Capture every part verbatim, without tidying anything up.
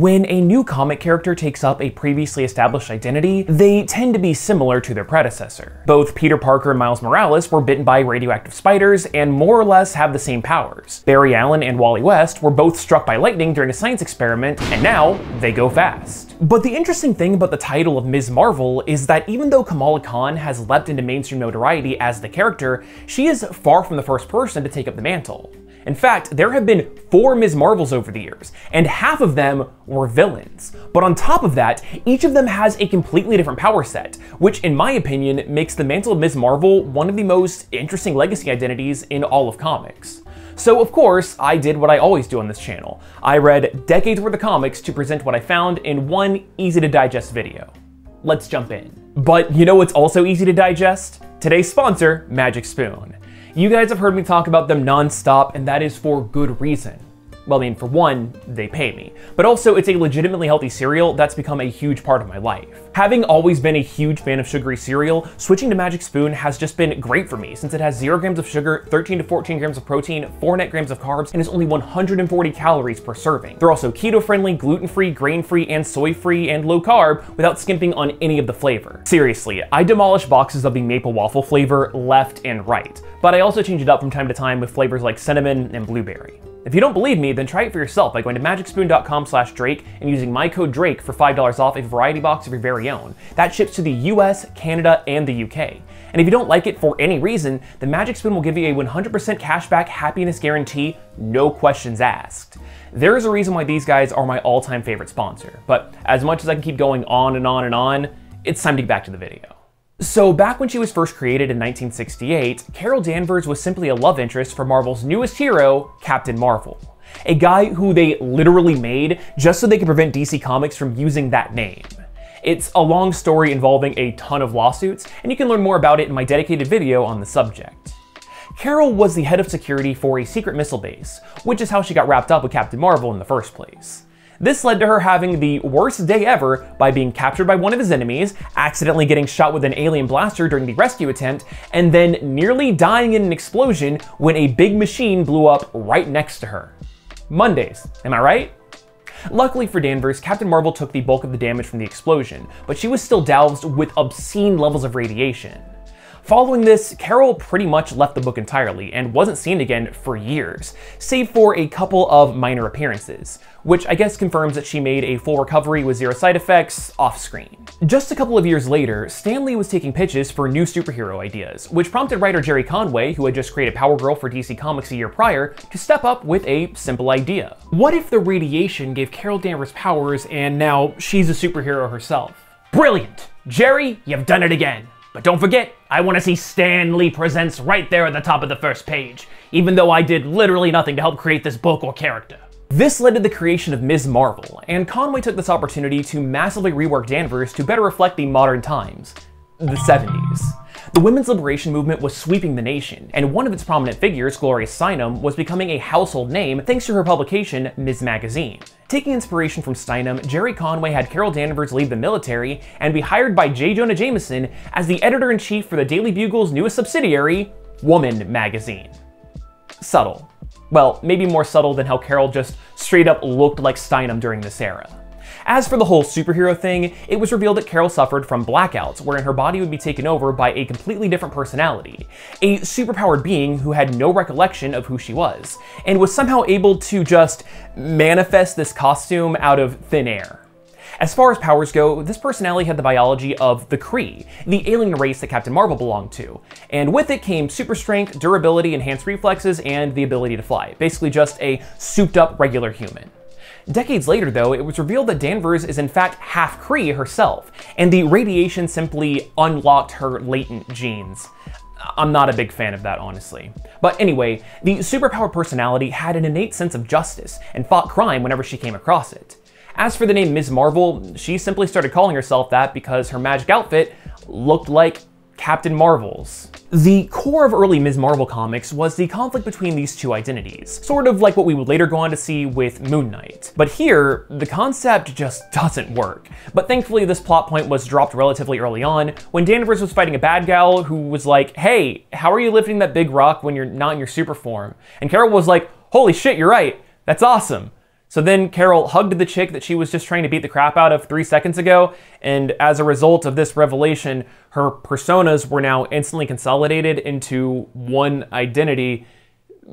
When a new comic character takes up a previously established identity, they tend to be similar to their predecessor. Both Peter Parker and Miles Morales were bitten by radioactive spiders and more or less have the same powers. Barry Allen and Wally West were both struck by lightning during a science experiment, and now they go fast. But the interesting thing about the title of Miz Marvel is that even though Kamala Khan has leapt into mainstream notoriety as the character, she is far from the first person to take up the mantle. In fact, there have been four Miz Marvels over the years, and half of them were villains. But on top of that, each of them has a completely different power set, which in my opinion makes the mantle of Miz Marvel one of the most interesting legacy identities in all of comics. So of course, I did what I always do on this channel. I read decades worth of comics to present what I found in one easy to digest video. Let's jump in. But you know what's also easy to digest? Today's sponsor, Magic Spoon. You guys have heard me talk about them non-stop, and that is for good reason. Well, I mean, for one, they pay me. But also, it's a legitimately healthy cereal that's become a huge part of my life. Having always been a huge fan of sugary cereal, switching to Magic Spoon has just been great for me since it has zero grams of sugar, thirteen to fourteen grams of protein, four net grams of carbs, and is only one hundred forty calories per serving. They're also keto-friendly, gluten-free, grain-free, and soy-free, and low-carb without skimping on any of the flavor. Seriously, I demolish boxes of the maple waffle flavor left and right, but I also change it up from time to time with flavors like cinnamon and blueberry. If you don't believe me, then try it for yourself by going to magic spoon dot com slash Drake and using my code Drake for five dollars off a variety box of your very own. That ships to the U S, Canada, and the U K. And if you don't like it for any reason, then Magic Spoon will give you a one hundred percent cashback happiness guarantee, no questions asked. There is a reason why these guys are my all-time favorite sponsor, but as much as I can keep going on and on and on, it's time to get back to the video. So back when she was first created in nineteen sixty-eight, Carol Danvers was simply a love interest for Marvel's newest hero, Captain Marvel. A guy who they literally made just so they could prevent D C Comics from using that name. It's a long story involving a ton of lawsuits, and you can learn more about it in my dedicated video on the subject. Carol was the head of security for a secret missile base, which is how she got wrapped up with Captain Marvel in the first place. This led to her having the worst day ever by being captured by one of his enemies, accidentally getting shot with an alien blaster during the rescue attempt, and then nearly dying in an explosion when a big machine blew up right next to her. Mondays, am I right? Luckily for Danvers, Captain Marvel took the bulk of the damage from the explosion, but she was still doused with obscene levels of radiation. Following this, Carol pretty much left the book entirely and wasn't seen again for years, save for a couple of minor appearances, which I guess confirms that she made a full recovery with zero side effects off-screen. Just a couple of years later, Stan Lee was taking pitches for new superhero ideas, which prompted writer Jerry Conway, who had just created Power Girl for D C Comics a year prior, to step up with a simple idea. What if the radiation gave Carol Danvers powers and now she's a superhero herself? Brilliant! Jerry, you've done it again! But don't forget, I want to see Stan Lee Presents right there at the top of the first page, even though I did literally nothing to help create this book or character. This led to the creation of Miz Marvel, and Conway took this opportunity to massively rework Danvers to better reflect the modern times, the seventies. The women's liberation movement was sweeping the nation, and one of its prominent figures, Gloria Steinem, was becoming a household name thanks to her publication, Miz Magazine. Taking inspiration from Steinem, Jerry Conway had Carol Danvers leave the military and be hired by J. Jonah Jameson as the editor-in-chief for the Daily Bugle's newest subsidiary, Woman Magazine. Subtle. Well, maybe more subtle than how Carol just straight up looked like Steinem during this era. As for the whole superhero thing, it was revealed that Carol suffered from blackouts, wherein her body would be taken over by a completely different personality, a superpowered being who had no recollection of who she was, and was somehow able to just manifest this costume out of thin air. As far as powers go, this personality had the biology of the Kree, the alien race that Captain Marvel belonged to, and with it came super strength, durability, enhanced reflexes, and the ability to fly, basically just a souped-up regular human. Decades later, though, it was revealed that Danvers is in fact half Kree herself, and the radiation simply unlocked her latent genes. I'm not a big fan of that, honestly. But anyway, the superpowered personality had an innate sense of justice and fought crime whenever she came across it. As for the name Miz Marvel, she simply started calling herself that because her magic outfit looked like Captain Marvel's. The core of early Miz Marvel comics was the conflict between these two identities, sort of like what we would later go on to see with Moon Knight. But here, the concept just doesn't work. But thankfully, this plot point was dropped relatively early on, when Danvers was fighting a bad gal who was like, hey, how are you lifting that big rock when you're not in your super form? And Carol was like, holy shit, you're right, that's awesome. So then Carol hugged the chick that she was just trying to beat the crap out of three seconds ago, and as a result of this revelation, her personas were now instantly consolidated into one identity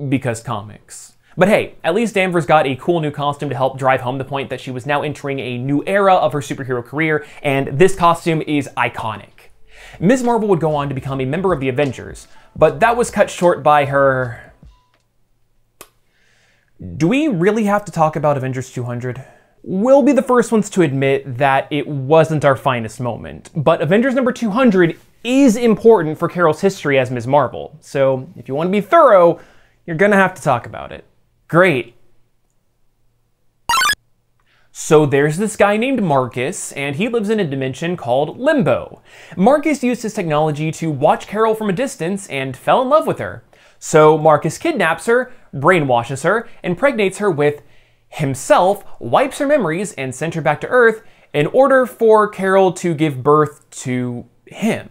because comics. But hey, at least Danvers got a cool new costume to help drive home the point that she was now entering a new era of her superhero career, and this costume is iconic. Miz Marvel would go on to become a member of the Avengers, but that was cut short by her... Do we really have to talk about Avengers two hundred? We'll be the first ones to admit that it wasn't our finest moment, but Avengers number two hundred is important for Carol's history as Miz Marvel, so if you want to be thorough, you're gonna have to talk about it. Great. So there's this guy named Marcus, and he lives in a dimension called Limbo. Marcus used his technology to watch Carol from a distance and fell in love with her. So Marcus kidnaps her, brainwashes her, impregnates her with himself, wipes her memories, and sends her back to Earth in order for Carol to give birth to him.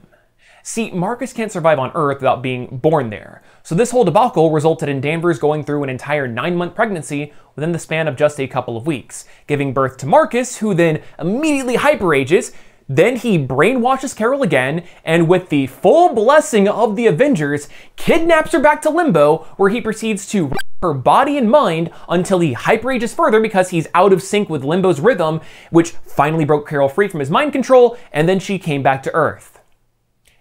See, Marcus can't survive on Earth without being born there, so this whole debacle resulted in Danvers going through an entire nine-month pregnancy within the span of just a couple of weeks, giving birth to Marcus, who then immediately hyperages. Then he brainwashes Carol again, and with the full blessing of the Avengers, kidnaps her back to Limbo, where he proceeds to rape her body and mind until he hyperages further because he's out of sync with Limbo's rhythm, which finally broke Carol free from his mind control, and then she came back to Earth.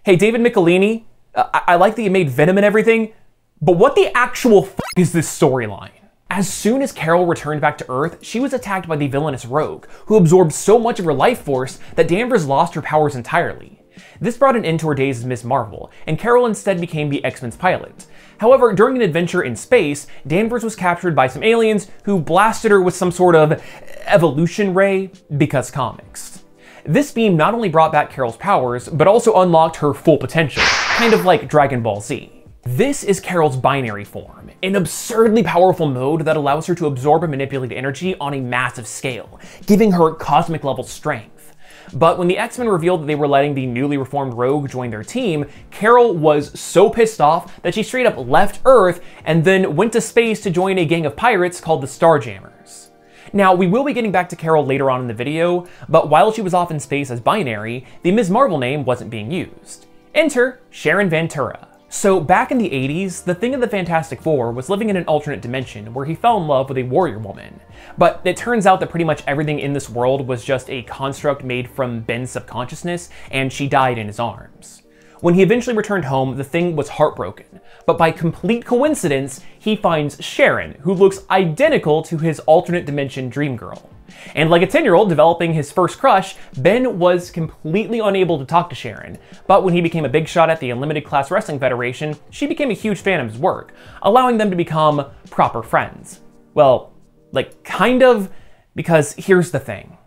Hey, David Michelini, I, I like that you made Venom and everything, but what the actual f*** is this storyline? As soon as Carol returned back to Earth, she was attacked by the villainous Rogue, who absorbed so much of her life force that Danvers lost her powers entirely. This brought an end to her days as Miz Marvel, and Carol instead became the X-Men's pilot. However, during an adventure in space, Danvers was captured by some aliens who blasted her with some sort of evolution ray, because comics. This beam not only brought back Carol's powers, but also unlocked her full potential, kind of like Dragon Ball Z. This is Carol's binary form, an absurdly powerful mode that allows her to absorb and manipulate energy on a massive scale, giving her cosmic level strength. But when the X-Men revealed that they were letting the newly reformed Rogue join their team, Carol was so pissed off that she straight up left Earth and then went to space to join a gang of pirates called the Starjammers. Now, we will be getting back to Carol later on in the video, but while she was off in space as binary, the Miz Marvel name wasn't being used. Enter Sharon Ventura. So back in the eighties, the Thing of the Fantastic Four was living in an alternate dimension where he fell in love with a warrior woman. But it turns out that pretty much everything in this world was just a construct made from Ben's subconsciousness, and she died in his arms. When he eventually returned home, the Thing was heartbroken, but by complete coincidence, he finds Sharon, who looks identical to his alternate dimension dream girl. And like a ten-year-old developing his first crush, Ben was completely unable to talk to Sharon, but when he became a big shot at the Unlimited Class Wrestling Federation, she became a huge fan of his work, allowing them to become proper friends. Well, like, kind of, because here's the thing.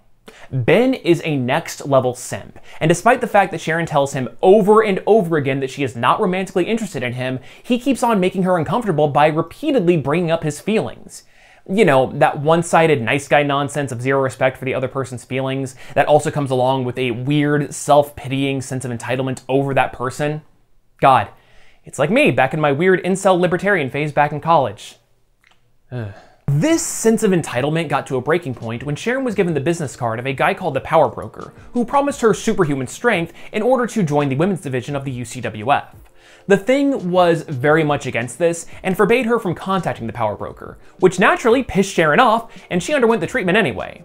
Ben is a next-level simp, and despite the fact that Sharon tells him over and over again that she is not romantically interested in him, he keeps on making her uncomfortable by repeatedly bringing up his feelings. You know, that one-sided nice guy nonsense of zero respect for the other person's feelings that also comes along with a weird, self-pitying sense of entitlement over that person. God, it's like me back in my weird incel libertarian phase back in college. Ugh. This sense of entitlement got to a breaking point when Sharon was given the business card of a guy called the Power Broker, who promised her superhuman strength in order to join the women's division of the U C W F. The Thing was very much against this and forbade her from contacting the Power Broker, which naturally pissed Sharon off, and she underwent the treatment anyway.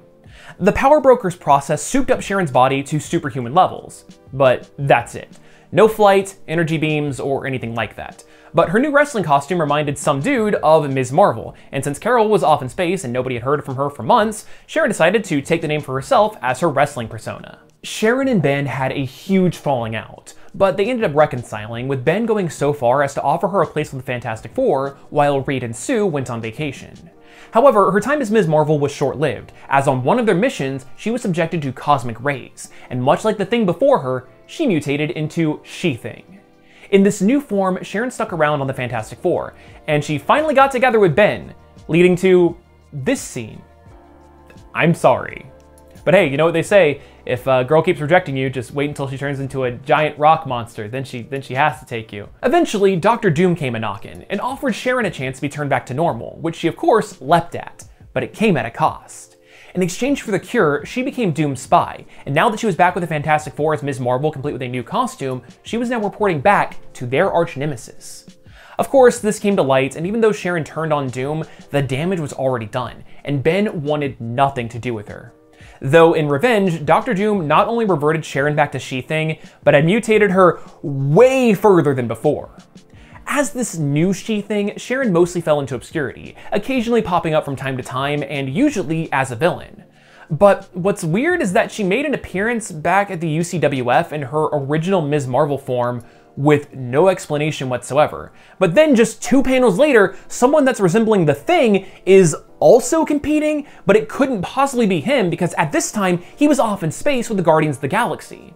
The Power Broker's process souped up Sharon's body to superhuman levels, but that's it. No flight, energy beams, or anything like that. But her new wrestling costume reminded some dude of Miz Marvel, and since Carol was off in space and nobody had heard from her for months, Sharon decided to take the name for herself as her wrestling persona. Sharon and Ben had a huge falling out, but they ended up reconciling, with Ben going so far as to offer her a place with the Fantastic Four while Reed and Sue went on vacation. However, her time as Miz Marvel was short-lived, as on one of their missions, she was subjected to cosmic rays, and much like the Thing before her, she mutated into She-Thing. In this new form, Sharon stuck around on the Fantastic Four, and she finally got together with Ben, leading to this scene. I'm sorry. But hey, you know what they say, if a girl keeps rejecting you, just wait until she turns into a giant rock monster, then she, then she has to take you. Eventually, Doctor Doom came a-knockin' and offered Sharon a chance to be turned back to normal, which she of course leapt at. but it came at a cost. In exchange for the cure, she became Doom's spy, and now that she was back with the Fantastic Four as Miz Marvel, complete with a new costume, she was now reporting back to their arch-nemesis. Of course, this came to light, and even though Sharon turned on Doom, the damage was already done, and Ben wanted nothing to do with her. Though in revenge, Doctor Doom not only reverted Sharon back to She-Thing, but had mutated her way further than before. As this new She-Thing, Sharon mostly fell into obscurity, occasionally popping up from time to time, and usually as a villain. But what's weird is that she made an appearance back at the U C W F in her original Miz Marvel form with no explanation whatsoever. But then just two panels later, someone that's resembling the Thing is also competing, but it couldn't possibly be him because at this time, he was off in space with the Guardians of the Galaxy.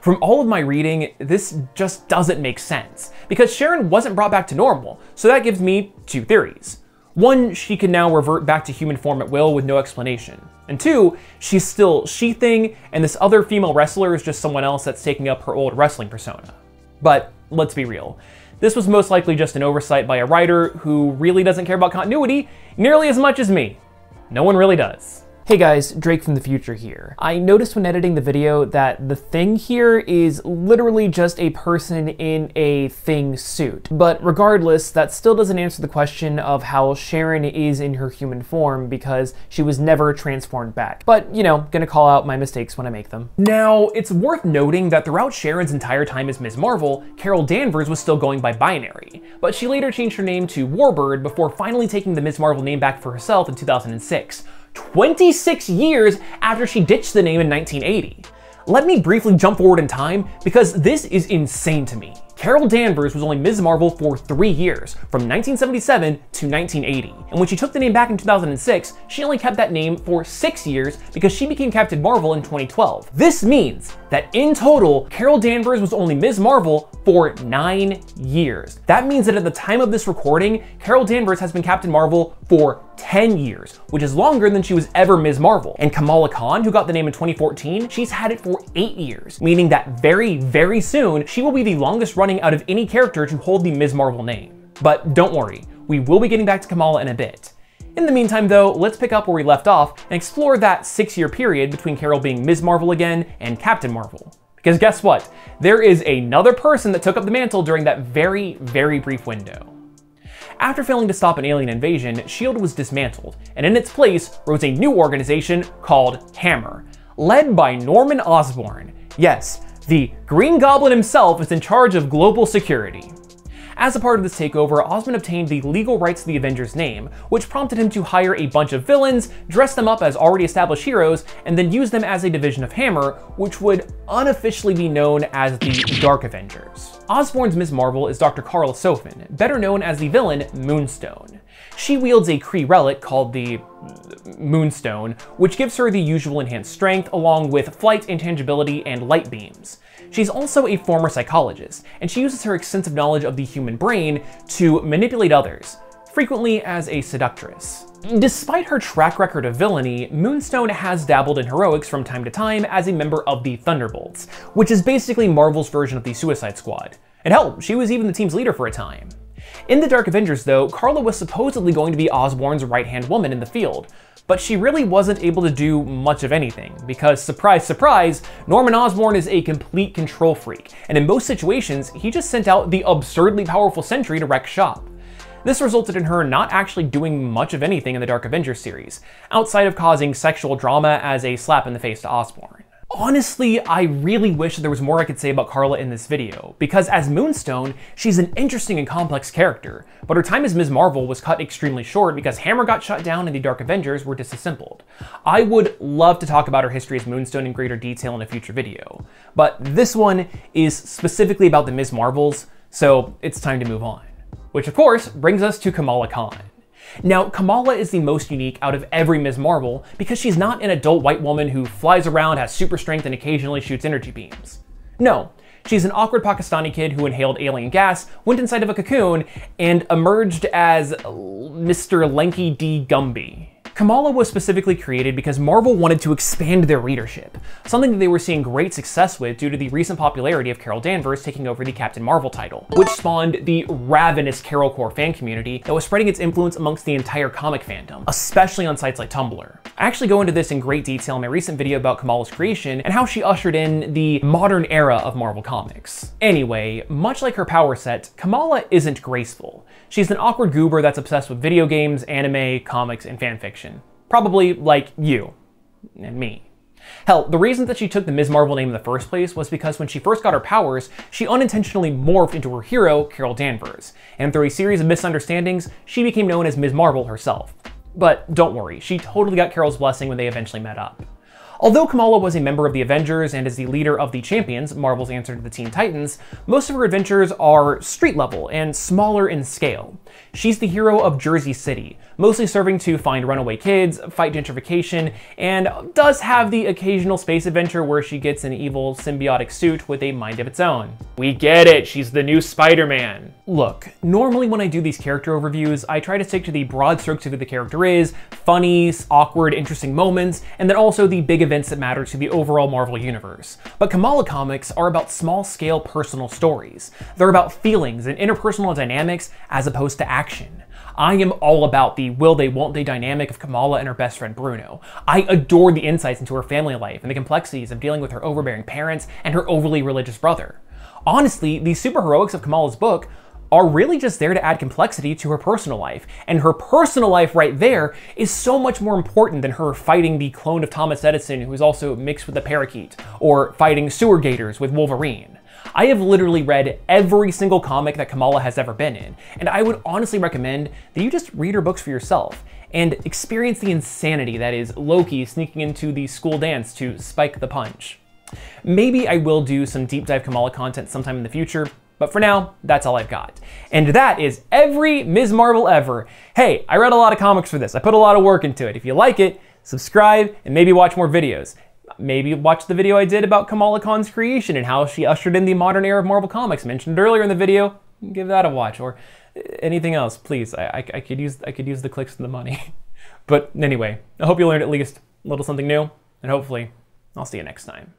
From all of my reading, this just doesn't make sense, because Sharon wasn't brought back to normal, so that gives me two theories. One, she can now revert back to human form at will with no explanation. And two, she's still She-Thing, and this other female wrestler is just someone else that's taking up her old wrestling persona. But let's be real. This was most likely just an oversight by a writer who really doesn't care about continuity nearly as much as me. No one really does. Hey guys, Drake from the future here. I noticed when editing the video that the Thing here is literally just a person in a Thing suit. But regardless, that still doesn't answer the question of how Sharon is in her human form because she was never transformed back. But, you know, gonna call out my mistakes when I make them. Now, it's worth noting that throughout Sharon's entire time as Miz Marvel, Carol Danvers was still going by Binary, but she later changed her name to Warbird before finally taking the Miz Marvel name back for herself in two thousand six. twenty-six years after she ditched the name in nineteen eighty. Let me briefly jump forward in time because this is insane to me. Carol Danvers was only Miz Marvel for three years, from nineteen seventy-seven to nineteen eighty. And when she took the name back in two thousand six, she only kept that name for six years because she became Captain Marvel in twenty twelve. This means that in total, Carol Danvers was only Miz Marvel for nine years. That means that at the time of this recording, Carol Danvers has been Captain Marvel for ten years, which is longer than she was ever Miz Marvel. And Kamala Khan, who got the name in twenty fourteen, she's had it for eight years, meaning that very, very soon, she will be the longest running out of any character to hold the Miz Marvel name. But don't worry, we will be getting back to Kamala in a bit. In the meantime though, let's pick up where we left off and explore that six-year period between Carol being Miz Marvel again and Captain Marvel. Because guess what? There is another person that took up the mantle during that very, very brief window. After failing to stop an alien invasion, S H I E L D was dismantled, and in its place rose a new organization called HAMMER, led by Norman Osborn. Yes, the Green Goblin himself is in charge of global security. As a part of this takeover, Osborn obtained the legal rights to the Avengers name, which prompted him to hire a bunch of villains, dress them up as already established heroes, and then use them as a division of HAMMER, which would unofficially be known as the Dark Avengers. Osborn's Miz Marvel is Doctor Carla Sofin, better known as the villain Moonstone. She wields a Kree relic called the Moonstone, which gives her the usual enhanced strength along with flight, intangibility, and light beams. She's also a former psychologist, and she uses her extensive knowledge of the human brain to manipulate others, frequently as a seductress. Despite her track record of villainy, Moonstone has dabbled in heroics from time to time as a member of the Thunderbolts, which is basically Marvel's version of the Suicide Squad. And hell, she was even the team's leader for a time. In the Dark Avengers though, Carla was supposedly going to be Osborn's right-hand woman in the field, but she really wasn't able to do much of anything because, surprise, surprise, Norman Osborn is a complete control freak, and in most situations, he just sent out the absurdly powerful Sentry to wreck shop. This resulted in her not actually doing much of anything in the Dark Avengers series, outside of causing sexual drama as a slap in the face to Osborn. Honestly, I really wish there was more I could say about Carla in this video, because as Moonstone, she's an interesting and complex character, but her time as Miz Marvel was cut extremely short because HAMMER got shut down and the Dark Avengers were disassembled. I would love to talk about her history as Moonstone in greater detail in a future video, but this one is specifically about the Miz Marvels, so it's time to move on. Which of course brings us to Kamala Khan. Now, Kamala is the most unique out of every Miz Marvel because she's not an adult white woman who flies around, has super strength, and occasionally shoots energy beams. No, she's an awkward Pakistani kid who inhaled alien gas, went inside of a cocoon, and emerged as Mister Lanky D. Gumby. Kamala was specifically created because Marvel wanted to expand their readership, something that they were seeing great success with due to the recent popularity of Carol Danvers taking over the Captain Marvel title, which spawned the ravenous CarolCore fan community that was spreading its influence amongst the entire comic fandom, especially on sites like Tumblr. I actually go into this in great detail in my recent video about Kamala's creation and how she ushered in the modern era of Marvel Comics. Anyway, much like her power set, Kamala isn't graceful. She's an awkward goober that's obsessed with video games, anime, comics, and fan fiction. Probably like you and me. Hell, the reason that she took the Miz Marvel name in the first place was because when she first got her powers, she unintentionally morphed into her hero, Carol Danvers, and through a series of misunderstandings, she became known as Miz Marvel herself. But don't worry, she totally got Carol's blessing when they eventually met up. Although Kamala was a member of the Avengers and is the leader of the Champions, Marvel's answer to the Teen Titans, most of her adventures are street level and smaller in scale. She's the hero of Jersey City, mostly serving to find runaway kids, fight gentrification, and does have the occasional space adventure where she gets an evil symbiotic suit with a mind of its own. We get it, she's the new Spider-Man. Look, normally when I do these character overviews, I try to stick to the broad strokes of who the character is, funny, awkward, interesting moments, and then also the big events that matter to the overall Marvel universe. But Kamala comics are about small-scale personal stories. They're about feelings and interpersonal dynamics as opposed to action. I am all about the will-they-won't-they dynamic of Kamala and her best friend Bruno. I adore the insights into her family life and the complexities of dealing with her overbearing parents and her overly religious brother. Honestly, the superheroics of Kamala's book are really just there to add complexity to her personal life, and her personal life right there is so much more important than her fighting the clone of Thomas Edison who is also mixed with a parakeet, or fighting sewer gators with Wolverine. I have literally read every single comic that Kamala has ever been in, and I would honestly recommend that you just read her books for yourself and experience the insanity that is Loki sneaking into the school dance to spike the punch. Maybe I will do some deep dive Kamala content sometime in the future, but for now, that's all I've got. And that is every Miz Marvel ever. Hey, I read a lot of comics for this. I put a lot of work into it. If you like it, subscribe and maybe watch more videos. Maybe watch the video I did about Kamala Khan's creation and how she ushered in the modern era of Marvel Comics mentioned earlier in the video. Give that a watch, or anything else, please. I, I, I could use I could use the clicks and the money. But anyway, I hope you learned at least a little something new, and hopefully I'll see you next time.